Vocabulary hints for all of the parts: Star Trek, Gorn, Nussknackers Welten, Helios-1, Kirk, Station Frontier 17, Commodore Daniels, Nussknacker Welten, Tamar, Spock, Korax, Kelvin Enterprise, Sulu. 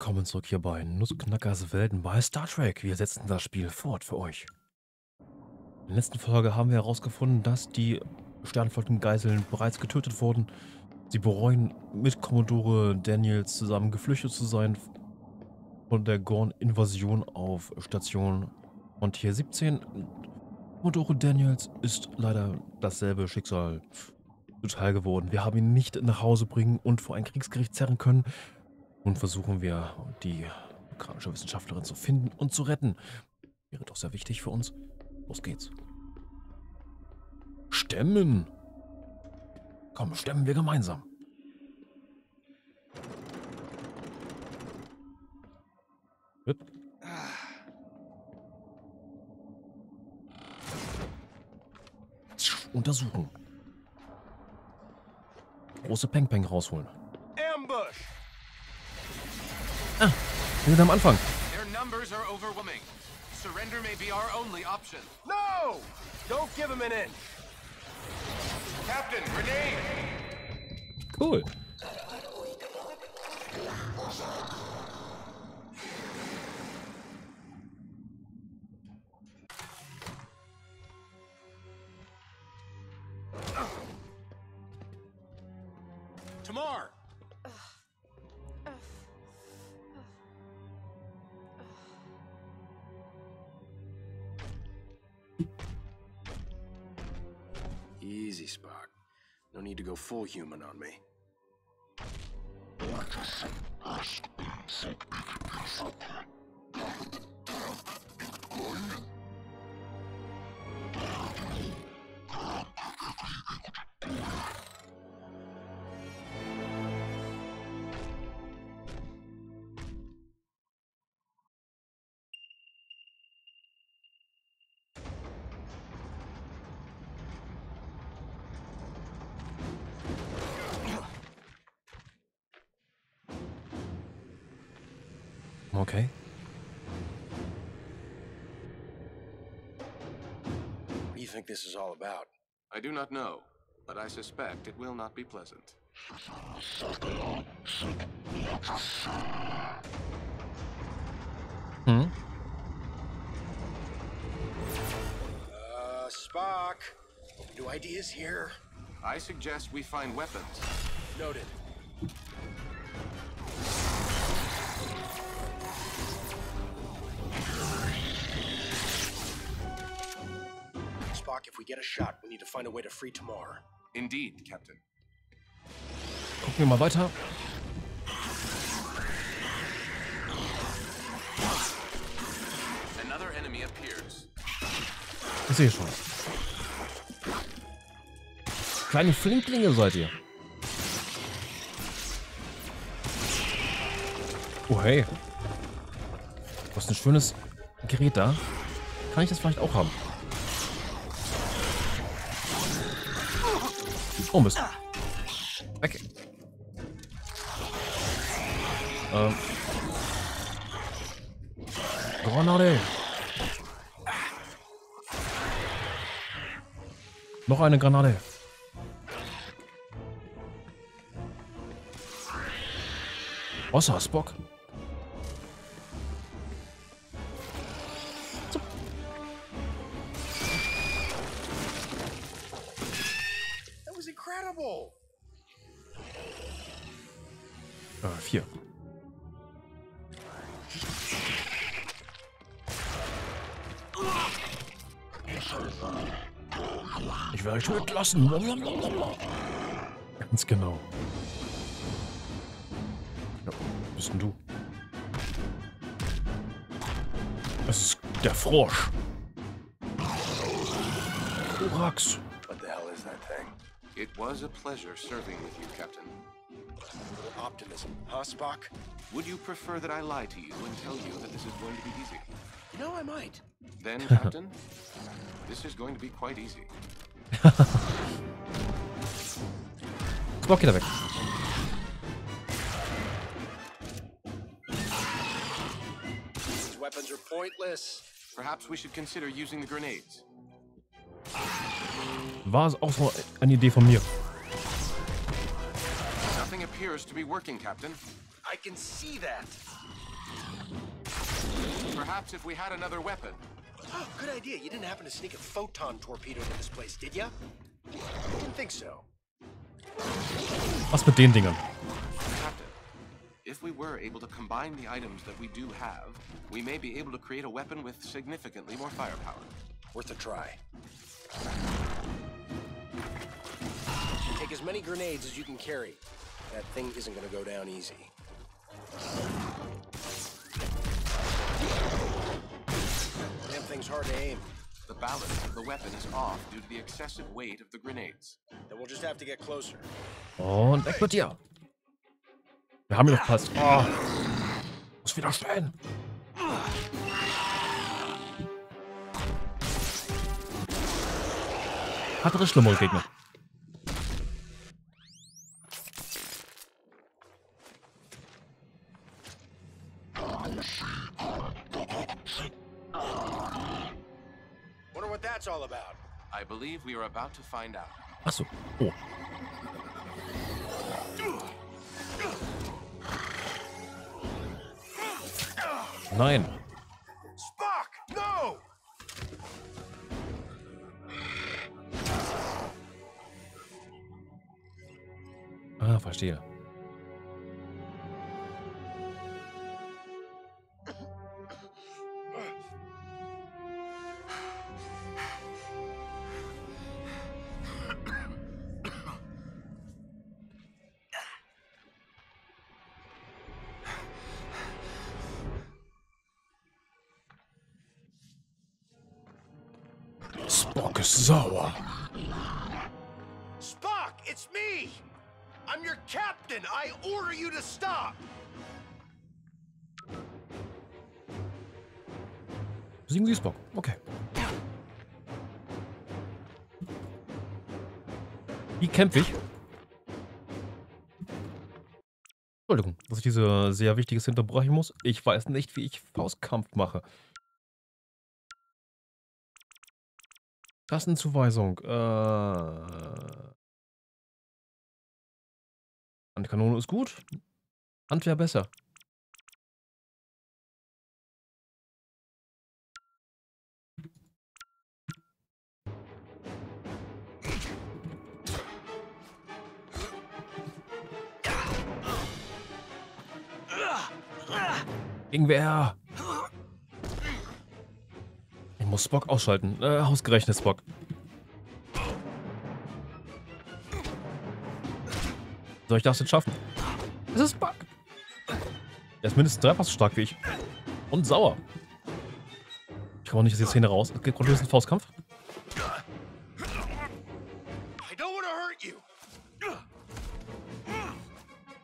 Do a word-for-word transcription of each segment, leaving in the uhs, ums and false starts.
Willkommen zurück hier bei Nussknackers Welten bei Star Trek. Wir setzen das Spiel fort für euch. In der letzten Folge haben wir herausgefunden, dass die Sternflottengeiseln bereits getötet wurden. Sie bereuen, mit Commodore Daniels zusammen geflüchtet zu sein von der Gorn-Invasion auf Station Frontier siebzehn. Commodore Daniels ist leider dasselbe Schicksal zuteil geworden. Wir haben ihn nicht nach Hause bringen und vor ein Kriegsgericht zerren können. Nun versuchen wir, die amerikanische Wissenschaftlerin zu finden und zu retten. Wäre doch sehr wichtig für uns. Los geht's. Stemmen! Komm, stemmen wir gemeinsam. Hüpp. Untersuchen. Große Peng-Peng rausholen. Ambush! Ah, wir sind am Anfang. Their numbers are overwhelming. Surrender may be our only option. No! Don't give them an inch. Captain, grenade. Cool. Tamar. Easy, Spock. No need to go full human on me. Okay. What do you think this is all about? I do not know, but I suspect it will not be pleasant. Hmm? Uh, Spock, new ideas here? I suggest we find weapons. Noted. If we get a shot, we need to find a way to free Tamar. Indeed, Captain. Gucken wir mal weiter. Another enemy appears. Ich sehe schon. Kleine Flinklinge seid ihr. Oh hey. Was ist ein schönes Gerät da? Kann ich das vielleicht auch haben? Oh Mist. Weg. Ähm. Granate. Noch eine Granate. Wasser, Spock. Vier. Ich werde euch tot lassen. Ganz genau. Ja, bist denn du? Das ist der Frosch. Korax. What the hell is that thing? It was a pleasure serving with you, Captain. Optimism, huh, Spock? Would you prefer that I lie to you and tell you that this is going to be easy? You know, I might. Then, Captain, this is going to be quite easy. Spock, geht er weg. These weapons are pointless. Perhaps we should consider using the grenades. War es auch so eine Idee von mir? Appears to be working, Captain. I can see that. Perhaps if we had another weapon. Oh, good idea. You didn't happen to sneak a photon torpedo to this place, did ya? I didn't think so. Was mit den Dingern? Captain, if we were able to combine the items that we do have, we may be able to create a weapon with significantly more firepower. Worth a try. Take as many grenades as you can carry. That thing isn't going to go down easy. Damn thing's hard to aim. The balance of the weapon is off due to the excessive weight of the grenades. Then we'll just have to get closer. Und weg mit dir. Wir haben ihn noch fast. Oh. Muss wieder stehen. Hatte richtig schlimmere Gegner. Wonder what that's all about. I believe we are about to find out. Ach so. Oh. Nein. Spock, no! Ah, verstehe. Spock is sauer. Spock, it's me! I'm your captain! I order you to stop! Besiegen Sie Spock. Okay. Wie kämpfe ich? Entschuldigung, dass ich diese sehr wichtiges hinterbrechen muss. Ich weiß nicht, wie ich Faustkampf mache. Klassenzuweisung. Äh... Handkanone ist gut. Hand wäre besser. Gegenwehr. Muss Spock ausschalten. Äh, ausgerechnet Spock. Soll ich das jetzt schaffen? Es ist Spock. Er ist mindestens dreifach so stark wie ich. Und sauer. Ich komme nicht aus der Szene raus. Es gibt einen Faustkampf.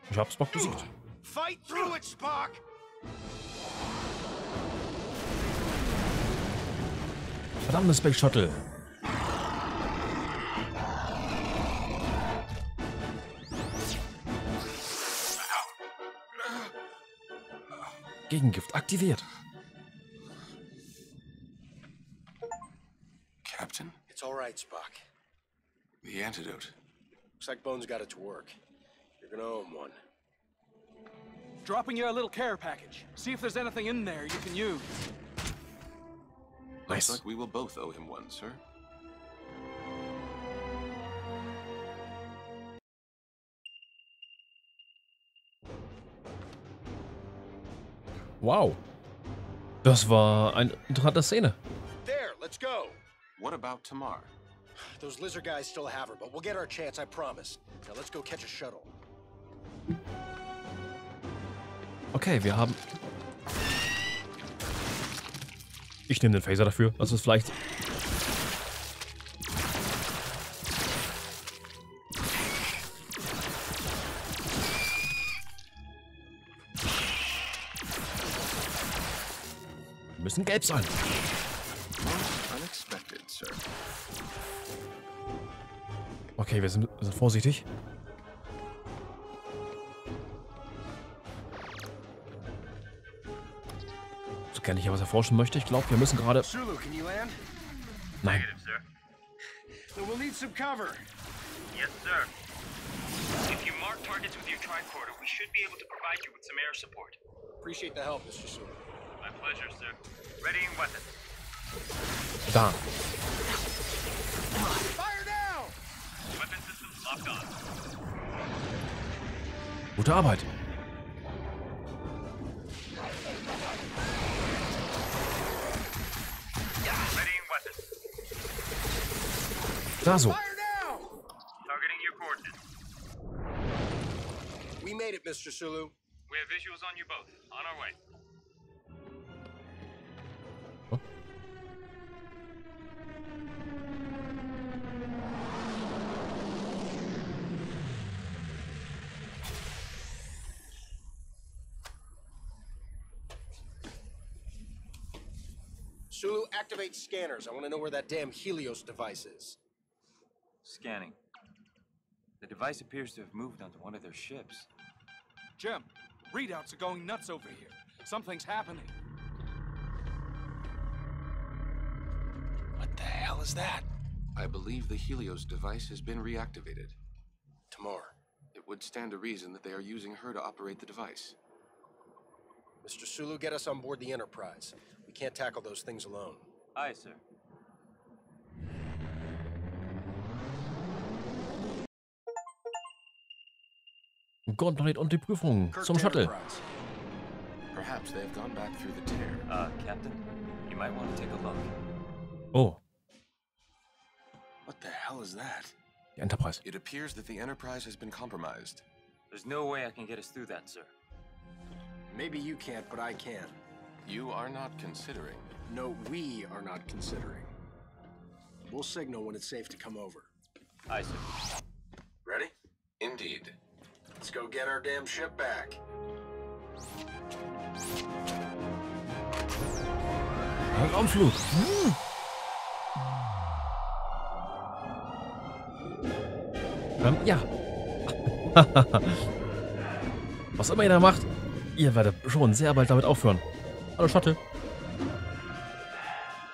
Ich hab Spock besiegt. Fight through it, Spock! Verdammtes Space Shuttle. Gegengift aktiviert. Captain? It's all right, Spock. The antidote. Looks like Bones got it to work. You're gonna own one. Dropping you a little care package. See if there's anything in there you can use. Nice. Looks like we will both owe him one, sir. Wow. Das war eine interessante Szene. There, let's go. What about Tamar? Those lizard guys still have her, but we'll get our chance, I promise. Now let's go catch a shuttle. Okay, wir haben... Ich nehme den Phaser dafür, dass es vielleicht... Wir müssen gelb sein. Okay, wir sind, wir sind vorsichtig. Kann ich ja was erforschen möchte. Ich glaube, wir müssen gerade. Nein. Pleasure, sir. Readying weapons. Done. Fire now! Weapon systems locked on. Gute Arbeit. Readying weapons. Da so. Targeting your coordinates. We made it, Mister Sulu. We have visuals on you both. On our way. Oh. Sulu, activate scanners. I want to know where that damn Helios device is. Scanning. The device appears to have moved onto one of their ships. Jim. Readouts are going nuts over here. Something's happening. What the hell is that? I believe the Helios device has been reactivated. Tamar. It would stand to reason that they are using her to operate the device. Mister Sulu, get us on board the Enterprise. We can't tackle those things alone. Aye, sir. Gorn bereit und die Prüfung zum Shuttle. Perhaps they have gone back through the tear. Uh, Captain, you might want to take a look. Oh. What the hell is that? The Enterprise. It appears that the Enterprise has been compromised. There's no way I can get us through that, sir. Maybe you can't, but I can. You are not considering. No, we are not considering. We'll signal when it's safe to come over. Aye, sir. Ready? Indeed. Let's go get our damn ship back. Raumflug. Hm. Ähm, ja. Was immer ihr da macht, ihr werdet schon sehr bald damit aufhören. Hallo Shuttle.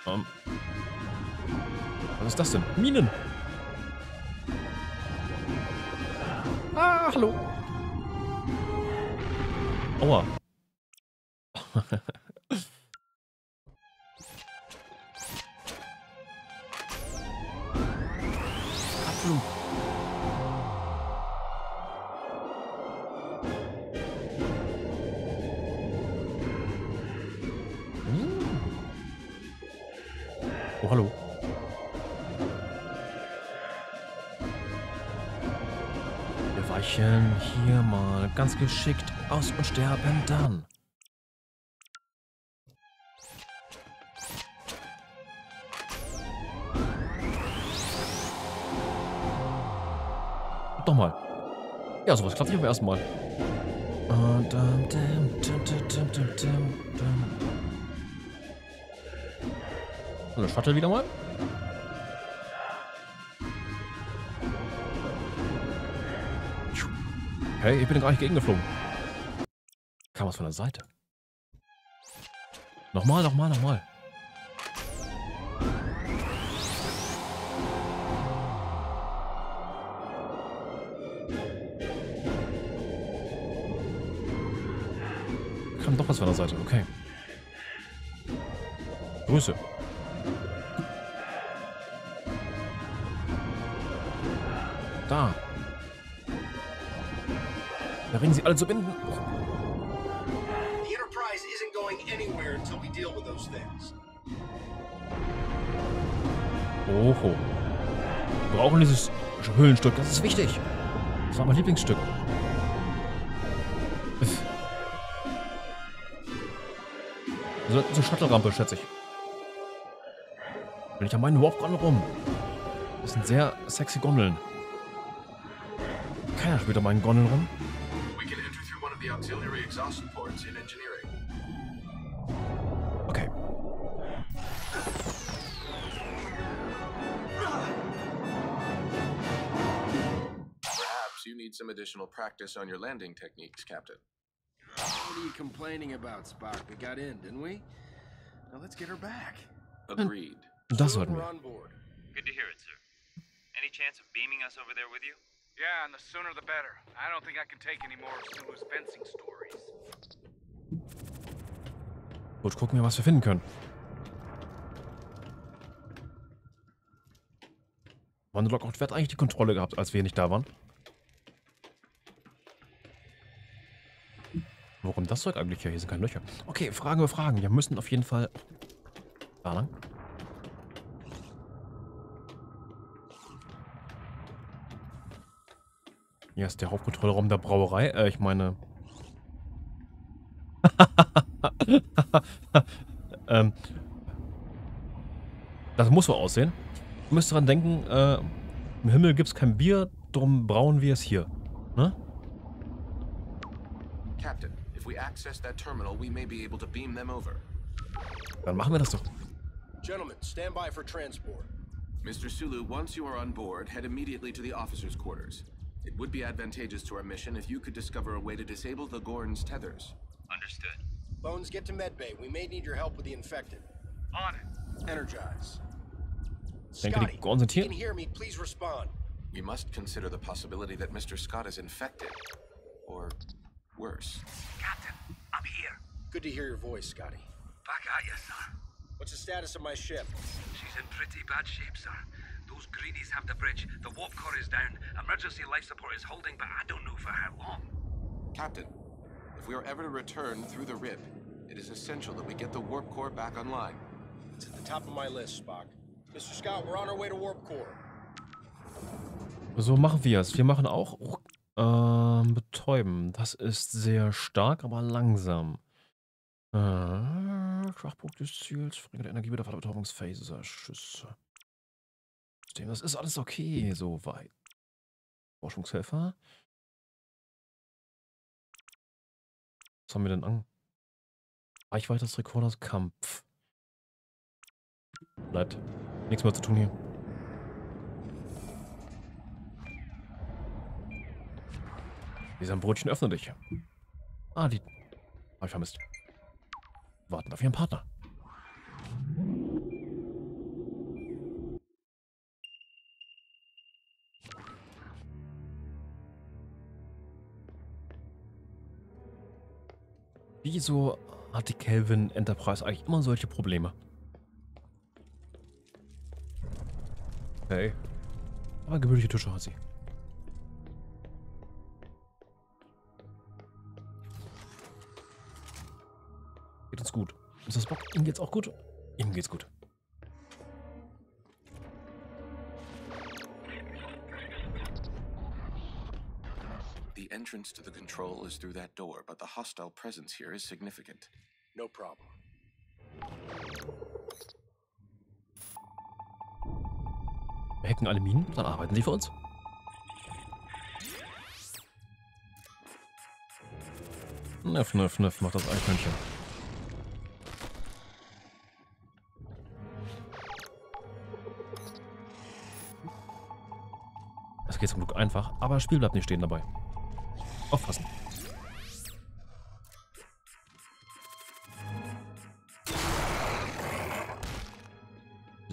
Ähm. Was ist das denn? Minen. Ah, hallo. Aua. Abflug. Oh, hallo. Wir weichen hier mal ganz geschickt aus und sterben dann. Doch mal. Ja, sowas klappt nicht beim ersten Mal. Und der Shuttle wieder mal. Hey, ich bin gleich gegengeflogen. Kam was von der Seite. Nochmal, nochmal, nochmal. Kam doch was von der Seite, okay. Grüße. Da. Da ringen sie alle zu binden. The Enterprise isn't going anywhere until we deal with those things. Oho. Wir brauchen dieses Höhlenstück, das ist wichtig. Das war mein Lieblingsstück. So, so Shuttle-Rampe, schätze ich. Bin ich an meinen Warp-Gondeln rum. Das sind sehr sexy Gondeln. Keiner spielt an meinen Gondeln rum. The auxiliary exhaust ports in engineering. Okay. Perhaps you need some additional practice on your landing techniques, Captain. What are you complaining about, Spock? We got in, didn't we? Now let's get her back. Agreed. That's what we're on board. Good to hear it, sir. Any chance of beaming us over there with you? Yeah, and the sooner the better. I don't think I can take any more of Sulu's fencing stories. Gut, gucken wir, was wir finden können. Wann Lockout, wer hat eigentlich die Kontrolle gehabt, als wir nicht da waren? Warum das Zeug eigentlich hier? Hier sind keine Löcher. Okay, Fragen über Fragen. Wir müssen auf jeden Fall da lang. Hier ist der Hauptkontrollraum der Brauerei. Äh, ich meine... ähm, das muss so aussehen. Du müsst daran denken, äh, im Himmel gibt es kein Bier, drum brauen wir es hier. Ne? Captain, if we access that terminal, we may be able to beam them over. Dann machen wir das doch. Gentlemen, stand by for transport. Mister Sulu, once you are on board, head immediately to the officers' quarters. It would be advantageous to our mission if you could discover a way to disable the Gorn's tethers. Understood. Bones, get to medbay. We may need your help with the infected. On it. Energize. Scotty, if you can hear me, please respond. We must consider the possibility that Mister Scott is infected. Or worse. Captain, I'm here. Good to hear your voice, Scotty. Back at you, sir. What's the status of my ship? She's in pretty bad shape, sir. Those greenies have the bridge. The warp core is down. Emergency life support is holding, but I don't know for how long. Captain, if we are ever to return through the rip, it is essential that we get the warp core back online. It's at the top of my list, Spock. Mister Scott, we're on our way to warp core. So machen wir es. Wir machen auch ähm, betäuben. Das ist sehr stark, aber langsam. Äh, Schwachpunkt des Ziels, verringerte Energie bei der Betäubungsphase. Schüsse. Das ist alles okay, soweit. Forschungshelfer. Was haben wir denn an? Reichweite des Rekorders, Kampf. Bleibt nichts mehr zu tun hier. Dieser Brötchen öffne dich. Ah, die habe ich vermisst. Warten auf ihren Partner. Wieso hat die Kelvin Enterprise eigentlich immer solche Probleme? Okay. Aber gewöhnliche Tische hat sie. Geht uns gut. Ist das Bock? Ihm geht's auch gut? Ihm geht's gut. The entrance to the control is through that door, but the hostile presence here is significant. No problem. Wir hacken alle Minen, dann arbeiten sie für uns. Neff, neff, neff, macht das Eichhörnchen. Das geht zum Glück einfach, aber das Spiel bleibt nicht stehen dabei. Aufpassen.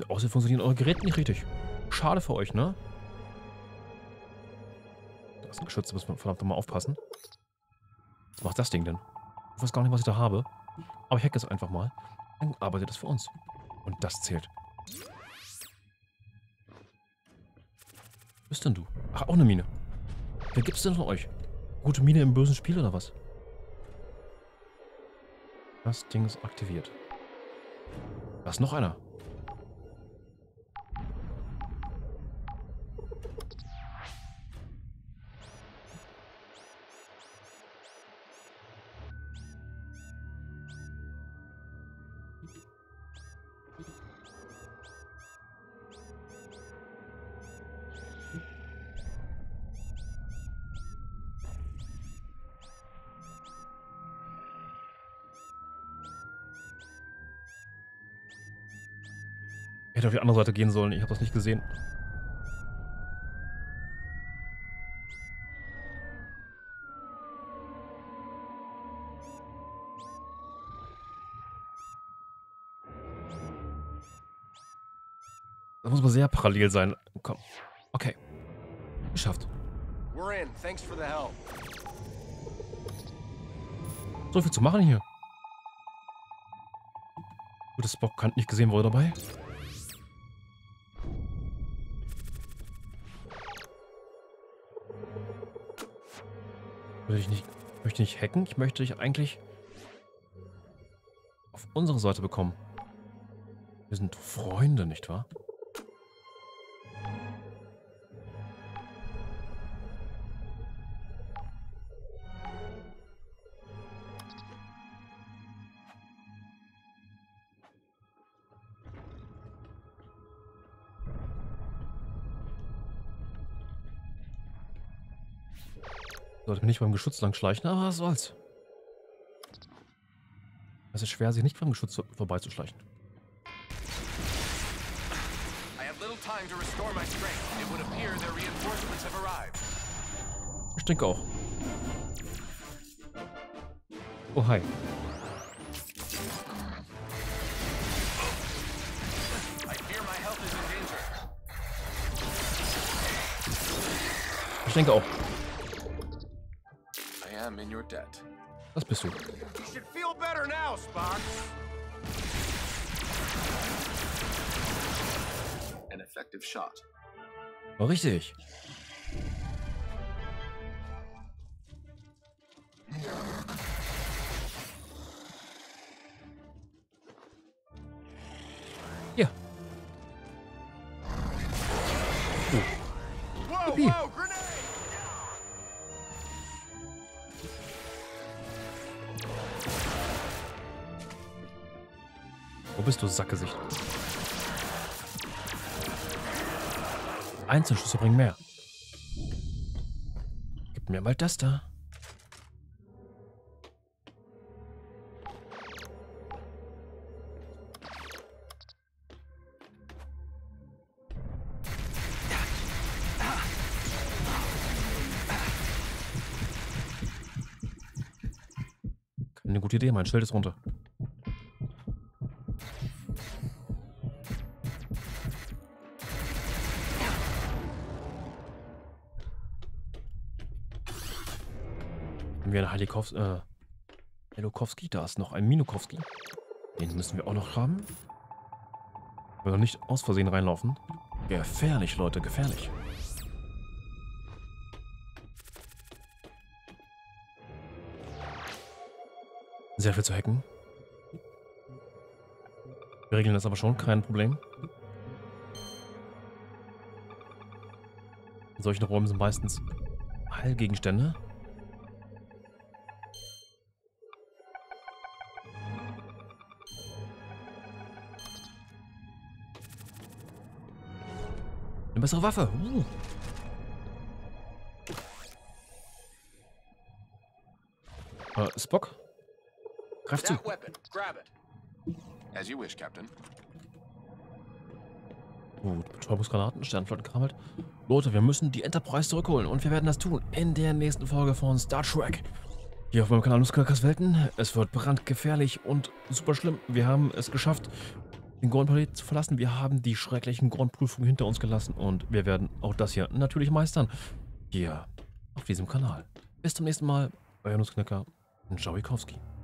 Außerdem funktionieren eure Geräte nicht richtig. Schade für euch, ne? Das ist ein Geschütz, da muss man verdammt nochmal aufpassen. Was macht das Ding denn? Ich weiß gar nicht, was ich da habe. Aber ich hacke es einfach mal. Dann arbeitet das für uns. Und das zählt. Was bist denn du? Ach, auch eine Mine. Wer gibt's denn von euch? Gute Mine im bösen Spiel oder was? Das Ding ist aktiviert. Da ist noch einer. Ich hätte auf die andere Seite gehen sollen, ich habe das nicht gesehen. Das muss aber sehr parallel sein. Komm. Okay. Geschafft. So viel zu machen hier. Gutes Spock hat nicht gesehen, wo er dabei. Ich nicht, möchte nicht hacken. Ich möchte dich eigentlich auf unsere Seite bekommen. Wir sind Freunde, nicht wahr? Sollte mich nicht beim Geschütz lang schleichen, aber was soll's. Es ist schwer, sich nicht beim Geschütz vorbeizuschleichen. Ich denke auch. Oh, hi. Ich denke auch. Das bist du. War richtig. Ja. Oh. Wow, wow, Grenade! Wo bist du, Sackgesicht? Einzelschüsse bringen mehr. Gib mir mal das da. Keine gute Idee, mein Schild ist runter. Wir Helikowski, äh, Helikowski, da ist noch ein Minokowski. Den müssen wir auch noch haben. Wir wollen nicht aus Versehen reinlaufen. Gefährlich, Leute, gefährlich. Sehr viel zu hacken. Wir regeln das aber schon, kein Problem. In solchen Räumen sind meistens Heilgegenstände. Eine bessere Waffe. Uh. Äh, Spock? Greif zu. Gut, Betäubungsgranaten, Sternflotten gerammelt. Leute, wir müssen die Enterprise zurückholen und wir werden das tun in der nächsten Folge von Star Trek. Hier auf meinem Kanal Nussknackers Welten. Es wird brandgefährlich und super schlimm. Wir haben es geschafft, den Gorn-Planet zu verlassen. Wir haben die schrecklichen Gorn-Prüfungen hinter uns gelassen und wir werden auch das hier natürlich meistern. Hier auf diesem Kanal. Bis zum nächsten Mal. Euer Nussknacker Welten.